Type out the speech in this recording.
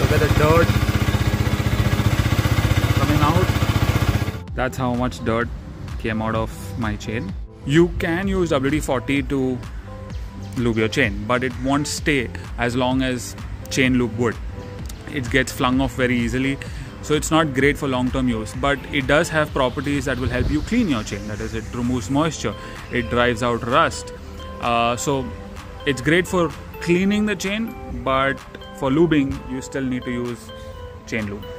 Look at the dirt coming out. That's how much dirt came out of my chain. You can use WD-40 to lube your chain, but it won't stay as long as chain lube would. It gets flung off very easily, so it's not great for long-term use, but it does have properties that will help you clean your chain. That is, it removes moisture, it drives out rust, so it's great for cleaning the chain, but for lubing you still need to use chain lube.